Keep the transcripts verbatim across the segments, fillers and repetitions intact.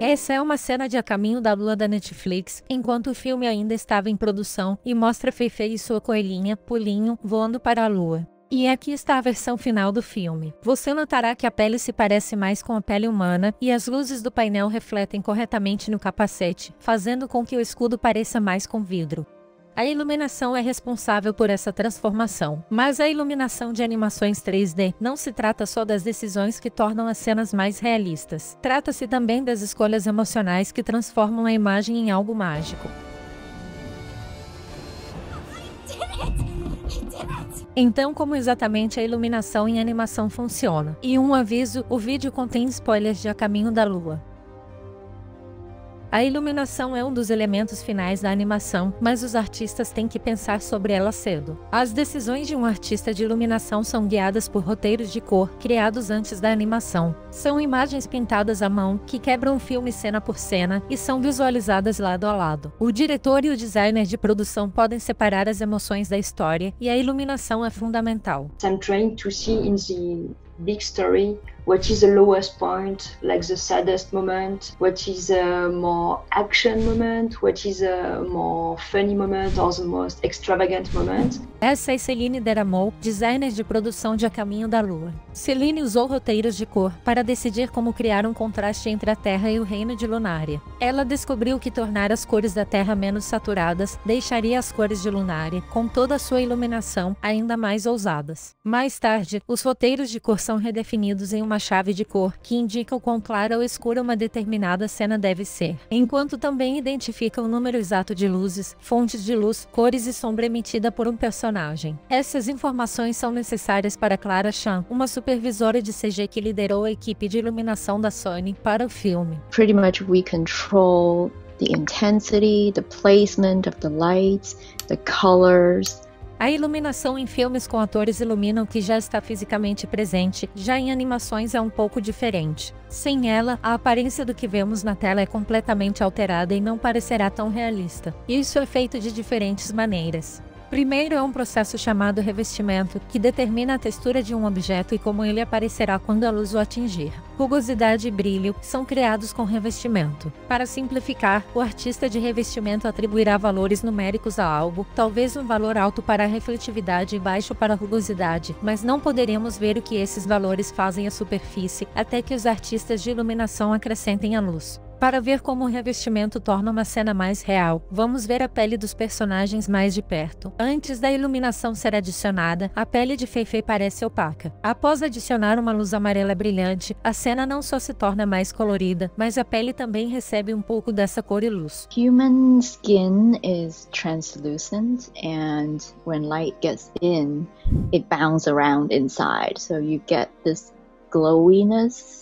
Essa é uma cena de A Caminho da Lua da Netflix, enquanto o filme ainda estava em produção, e mostra Feifei e sua coelhinha, Pulinho, voando para a lua. E aqui está a versão final do filme. Você notará que a pele se parece mais com a pele humana, e as luzes do painel refletem corretamente no capacete, fazendo com que o escudo pareça mais com vidro. A iluminação é responsável por essa transformação, mas a iluminação de animações três D não se trata só das decisões que tornam as cenas mais realistas. Trata-se também das escolhas emocionais que transformam a imagem em algo mágico. Então, como exatamente a iluminação em animação funciona? E um aviso, o vídeo contém spoilers de A Caminho da Lua. A iluminação é um dos elementos finais da animação, mas os artistas têm que pensar sobre ela cedo. As decisões de um artista de iluminação são guiadas por roteiros de cor criados antes da animação. São imagens pintadas à mão, que quebram o filme cena por cena e são visualizadas lado a lado. O diretor e o designer de produção podem separar as emoções da história, e a iluminação é fundamental. I'm trying to see in the... big story, what is the lowest point, like the saddest moment, what is a more action moment, what is a more funny moment or the most extravagant moment. Essa é Celine Deramol, designer de produção de A Caminho da Lua. Celine usou roteiros de cor para decidir como criar um contraste entre a Terra e o reino de Lunária. Ela descobriu que tornar as cores da Terra menos saturadas deixaria as cores de Lunária, com toda a sua iluminação, ainda mais ousadas. Mais tarde, os roteiros de cor são redefinidos em uma chave de cor que indica o quão clara ou escura uma determinada cena deve ser, enquanto também identifica o número exato de luzes, fontes de luz, cores e sombra emitida por um personagem. Essas informações são necessárias para Clara Chan, uma supervisora de C G que liderou a equipe de iluminação da Sony para o filme. Pretty much we control the intensity, the placement of the lights, the colors. A iluminação em filmes com atores ilumina o que já está fisicamente presente, já em animações é um pouco diferente. Sem ela, a aparência do que vemos na tela é completamente alterada e não parecerá tão realista. Isso é feito de diferentes maneiras. Primeiro é um processo chamado revestimento, que determina a textura de um objeto e como ele aparecerá quando a luz o atingir. Rugosidade e brilho são criados com revestimento. Para simplificar, o artista de revestimento atribuirá valores numéricos a algo, talvez um valor alto para a refletividade e baixo para a rugosidade, mas não poderemos ver o que esses valores fazem à superfície, até que os artistas de iluminação acrescentem a luz. Para ver como o revestimento torna uma cena mais real, vamos ver a pele dos personagens mais de perto. Antes da iluminação ser adicionada, a pele de Feifei parece opaca. Após adicionar uma luz amarela brilhante, a cena não só se torna mais colorida, mas a pele também recebe um pouco dessa cor e luz. Human skin is translucent and when light gets in, it bounces around inside, so you get this glowiness.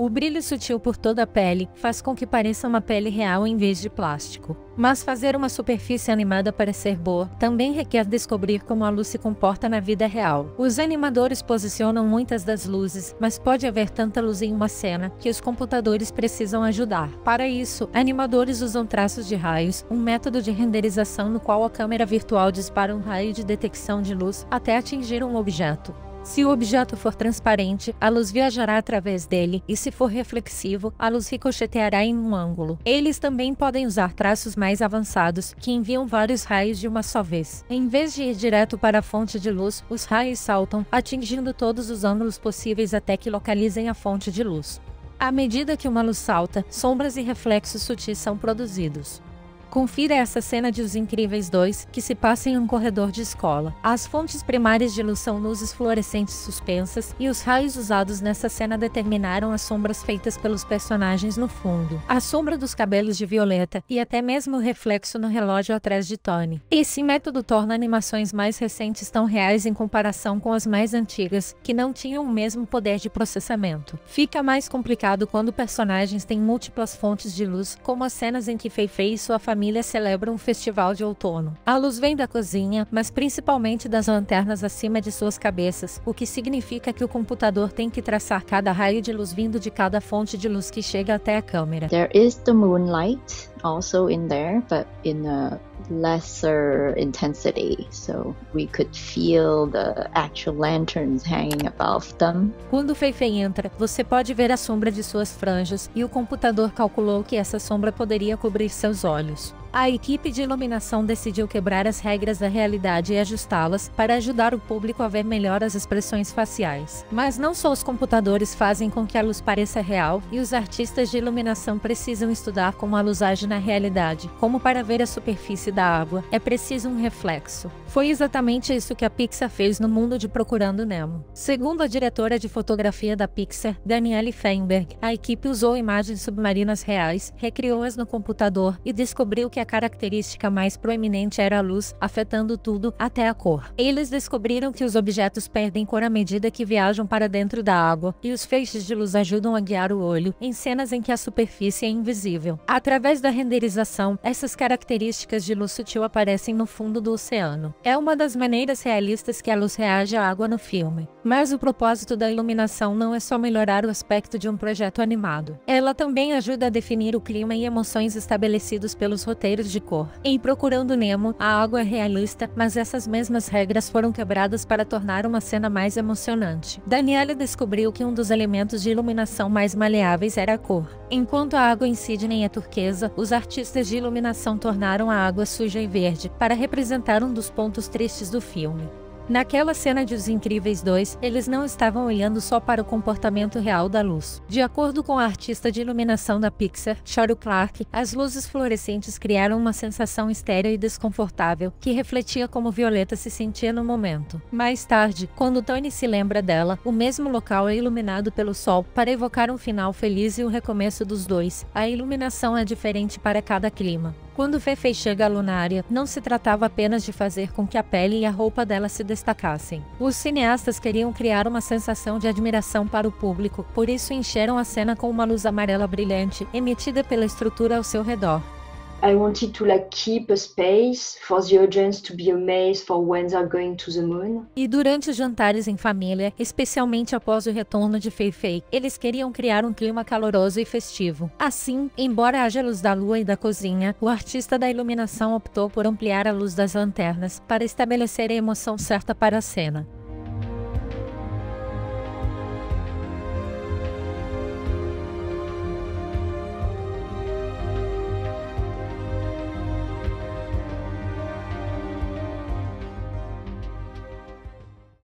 O brilho sutil por toda a pele faz com que pareça uma pele real em vez de plástico. Mas fazer uma superfície animada parecer boa também requer descobrir como a luz se comporta na vida real. Os animadores posicionam muitas das luzes, mas pode haver tanta luz em uma cena que os computadores precisam ajudar. Para isso, animadores usam traços de raios, um método de renderização no qual a câmera virtual dispara um raio de detecção de luz até atingir um objeto. Se o objeto for transparente, a luz viajará através dele, e se for reflexivo, a luz ricocheteará em um ângulo. Eles também podem usar traços mais avançados, que enviam vários raios de uma só vez. Em vez de ir direto para a fonte de luz, os raios saltam, atingindo todos os ângulos possíveis até que localizem a fonte de luz. À medida que uma luz salta, sombras e reflexos sutis são produzidos. Confira essa cena de Os Incríveis dois, que se passa em um corredor de escola. As fontes primárias de luz são luzes fluorescentes suspensas, e os raios usados nessa cena determinaram as sombras feitas pelos personagens no fundo. A sombra dos cabelos de Violeta, e até mesmo o reflexo no relógio atrás de Tony. Esse método torna animações mais recentes tão reais em comparação com as mais antigas, que não tinham o mesmo poder de processamento. Fica mais complicado quando personagens têm múltiplas fontes de luz, como as cenas em que Feifei e sua família A família celebra um festival de outono. A luz vem da cozinha, mas principalmente das lanternas acima de suas cabeças, o que significa que o computador tem que traçar cada raio de luz vindo de cada fonte de luz que chega até a câmera. There is the moonlight also in there, but in a lesser intensity, so we could feel the actual lanterns hanging above them. Quando Feifei entra, você pode ver a sombra de suas franjas e o computador calculou que essa sombra poderia cobrir seus olhos. A equipe de iluminação decidiu quebrar as regras da realidade e ajustá-las para ajudar o público a ver melhor as expressões faciais. Mas não só os computadores fazem com que a luz pareça real, e os artistas de iluminação precisam estudar como a luz age na realidade, como para ver a superfície da água, é preciso um reflexo. Foi exatamente isso que a Pixar fez no mundo de Procurando Nemo. Segundo a diretora de fotografia da Pixar, Danielle Feinberg, a equipe usou imagens submarinas reais, recriou-as no computador e descobriu que a característica mais proeminente era a luz, afetando tudo, até a cor. Eles descobriram que os objetos perdem cor à medida que viajam para dentro da água, e os feixes de luz ajudam a guiar o olho em cenas em que a superfície é invisível. Através da renderização, essas características de luz sutil aparecem no fundo do oceano. É uma das maneiras realistas que a luz reage à água no filme. Mas o propósito da iluminação não é só melhorar o aspecto de um projeto animado. Ela também ajuda a definir o clima e emoções estabelecidos pelos roteiros de cor. Em Procurando Nemo, a água é realista, mas essas mesmas regras foram quebradas para tornar uma cena mais emocionante. Daniela descobriu que um dos elementos de iluminação mais maleáveis era a cor. Enquanto a água em Sydney é turquesa, os artistas de iluminação tornaram a água suja e verde, para representar um dos pontos tristes do filme. Naquela cena de Os Incríveis dois, eles não estavam olhando só para o comportamento real da luz. De acordo com a artista de iluminação da Pixar, Charlie Clark, as luzes fluorescentes criaram uma sensação estéril e desconfortável, que refletia como Violeta se sentia no momento. Mais tarde, quando Tony se lembra dela, o mesmo local é iluminado pelo sol para evocar um final feliz e o recomeço dos dois. A iluminação é diferente para cada clima. Quando Feifei chega a Lunária, não se tratava apenas de fazer com que a pele e a roupa dela se destacassem. Os cineastas queriam criar uma sensação de admiração para o público, por isso encheram a cena com uma luz amarela brilhante, emitida pela estrutura ao seu redor. I wanted to like keep a space for the audience to be amazed for when they're going to the moon. E durante os jantares em família, especialmente após o retorno de Feifei, eles queriam criar um clima caloroso e festivo. Assim, embora haja luz da lua e da cozinha, o artista da iluminação optou por ampliar a luz das lanternas para estabelecer a emoção certa para a cena.